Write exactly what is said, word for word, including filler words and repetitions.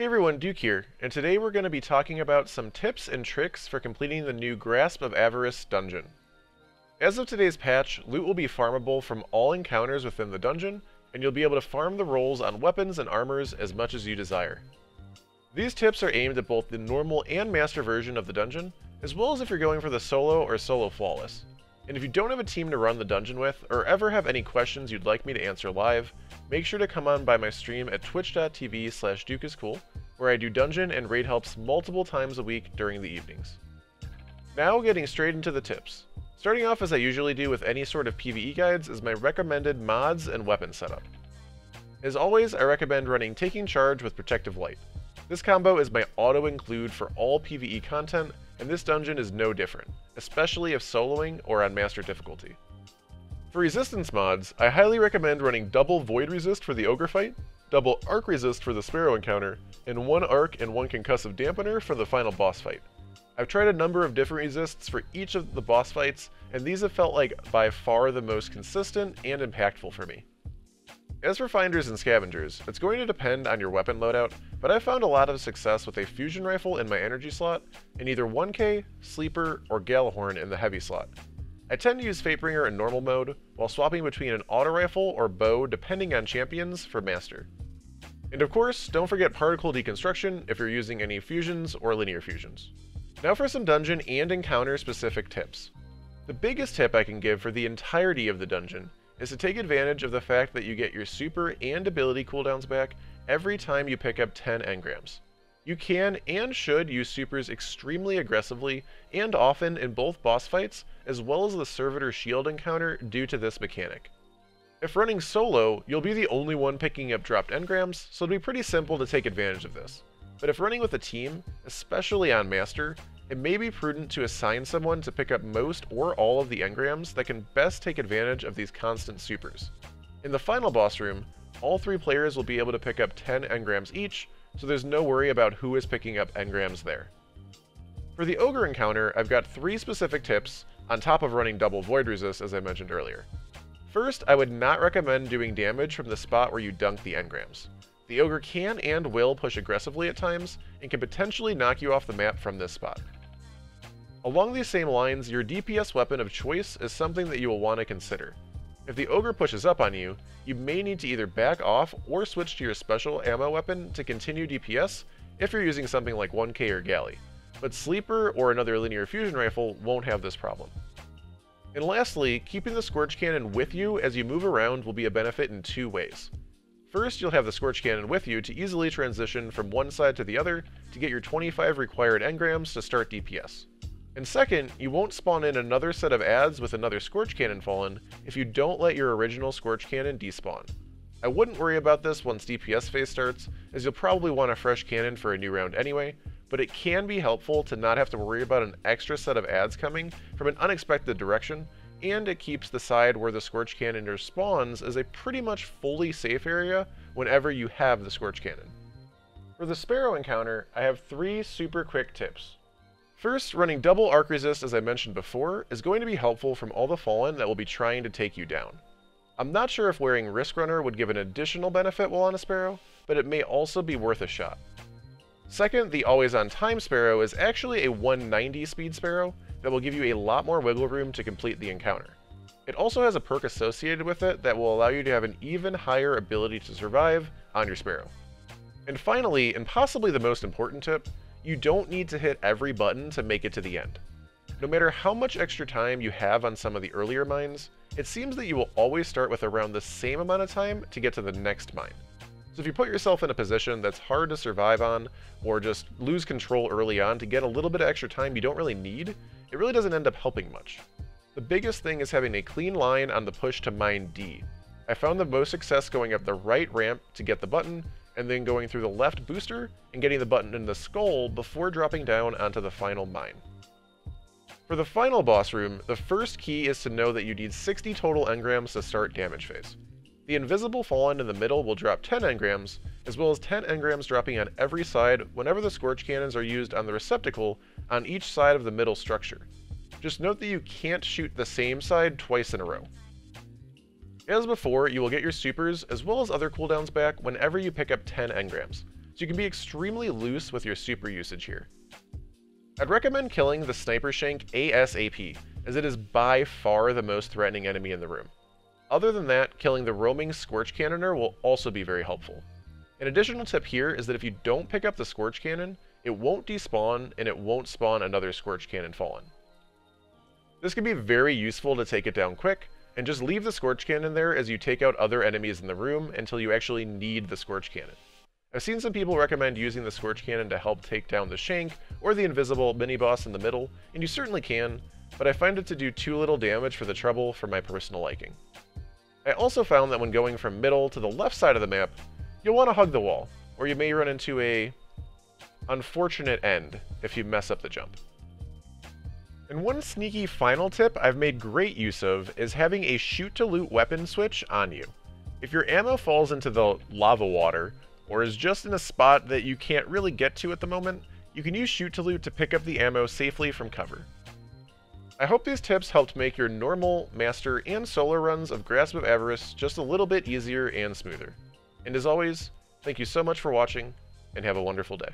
Hey everyone, Duke here, and today we're going to be talking about some tips and tricks for completing the new Grasp of Avarice dungeon. As of today's patch, loot will be farmable from all encounters within the dungeon, and you'll be able to farm the rolls on weapons and armors as much as you desire. These tips are aimed at both the normal and master version of the dungeon, as well as if you're going for the solo or solo flawless. And if you don't have a team to run the dungeon with, or ever have any questions you'd like me to answer live, make sure to come on by my stream at twitch dot t v slash Dukeiscool, where I do dungeon and raid helps multiple times a week during the evenings. Now getting straight into the tips. Starting off as I usually do with any sort of PvE guides is my recommended mods and weapon setup. As always, I recommend running Taking Charge with Protective Light. This combo is my auto-include for all PvE content, and this dungeon is no different, especially if soloing or on master difficulty. For resistance mods, I highly recommend running double Void Resist for the Ogre fight, double Arc Resist for the Sparrow encounter, and one Arc and one Concussive Dampener for the final boss fight. I've tried a number of different resists for each of the boss fights, and these have felt like by far the most consistent and impactful for me. As for finders and scavengers, it's going to depend on your weapon loadout, but I found a lot of success with a fusion rifle in my energy slot, and either one K, Sleeper, or Gjallarhorn in the heavy slot. I tend to use Fatebringer in normal mode, while swapping between an auto rifle or bow depending on champions for master. And of course, don't forget particle deconstruction if you're using any fusions or linear fusions. Now for some dungeon and encounter specific tips. The biggest tip I can give for the entirety of the dungeon is to take advantage of the fact that you get your super and ability cooldowns back every time you pick up ten engrams. You can and should use supers extremely aggressively and often in both boss fights, as well as the Servitor Shield encounter due to this mechanic. If running solo, you'll be the only one picking up dropped engrams, so it'll be pretty simple to take advantage of this. But if running with a team, especially on master, it may be prudent to assign someone to pick up most or all of the engrams that can best take advantage of these constant supers. In the final boss room, all three players will be able to pick up ten engrams each, so there's no worry about who is picking up engrams there. For the Ogre encounter, I've got three specific tips, on top of running double Void Resist as I mentioned earlier. First, I would not recommend doing damage from the spot where you dunk the engrams. The Ogre can and will push aggressively at times, and can potentially knock you off the map from this spot. Along these same lines, your D P S weapon of choice is something that you will want to consider. If the Ogre pushes up on you, you may need to either back off or switch to your special ammo weapon to continue D P S if you're using something like one K or Galley, but Sleeper or another linear fusion rifle won't have this problem. And lastly, keeping the Scorch Cannon with you as you move around will be a benefit in two ways. First, you'll have the Scorch Cannon with you to easily transition from one side to the other to get your twenty-five required engrams to start D P S. And second, you won't spawn in another set of adds with another Scorch Cannon fallen if you don't let your original Scorch Cannon despawn. I wouldn't worry about this once D P S phase starts, as you'll probably want a fresh cannon for a new round anyway, but it can be helpful to not have to worry about an extra set of adds coming from an unexpected direction, and it keeps the side where the Scorch Cannon spawns as a pretty much fully safe area whenever you have the Scorch Cannon. For the Sparrow encounter, I have three super quick tips. First, running double Arc Resist, as I mentioned before, is going to be helpful from all the Fallen that will be trying to take you down. I'm not sure if wearing Risk Runner would give an additional benefit while on a Sparrow, but it may also be worth a shot. Second, the always on time Sparrow is actually a one ninety speed Sparrow that will give you a lot more wiggle room to complete the encounter. It also has a perk associated with it that will allow you to have an even higher ability to survive on your Sparrow. And finally, and possibly the most important tip, you don't need to hit every button to make it to the end. No matter how much extra time you have on some of the earlier mines, it seems that you will always start with around the same amount of time to get to the next mine. So if you put yourself in a position that's hard to survive on, or just lose control early on to get a little bit of extra time you don't really need, it really doesn't end up helping much. The biggest thing is having a clean line on the push to mine D. I found the most success going up the right ramp to get the button, and then going through the left booster and getting the button in the skull before dropping down onto the final mine. For the final boss room, the first key is to know that you need sixty total engrams to start damage phase. The invisible Fallen in the middle will drop ten engrams, as well as ten engrams dropping on every side whenever the Scorch Cannons are used on the receptacle on each side of the middle structure. Just note that you can't shoot the same side twice in a row. As before, you will get your supers as well as other cooldowns back whenever you pick up ten engrams, so you can be extremely loose with your super usage here. I'd recommend killing the Sniper Shank ASAP, as it is by far the most threatening enemy in the room. Other than that, killing the roaming Scorch Cannoner will also be very helpful. An additional tip here is that if you don't pick up the Scorch Cannon, it won't despawn and it won't spawn another Scorch Cannon Fallen. This can be very useful to take it down quick, and just leave the Scorch Cannon there as you take out other enemies in the room until you actually need the Scorch Cannon. I've seen some people recommend using the Scorch Cannon to help take down the Shank or the invisible mini-boss in the middle, and you certainly can, but I find it to do too little damage for the trouble for my personal liking. I also found that when going from middle to the left side of the map, you'll want to hug the wall, or you may run into a unfortunate end if you mess up the jump. And one sneaky final tip I've made great use of is having a shoot-to-loot weapon switch on you. If your ammo falls into the lava water, or is just in a spot that you can't really get to at the moment, you can use shoot-to-loot to pick up the ammo safely from cover. I hope these tips helped make your normal, master, and solo runs of Grasp of Avarice just a little bit easier and smoother. And as always, thank you so much for watching, and have a wonderful day.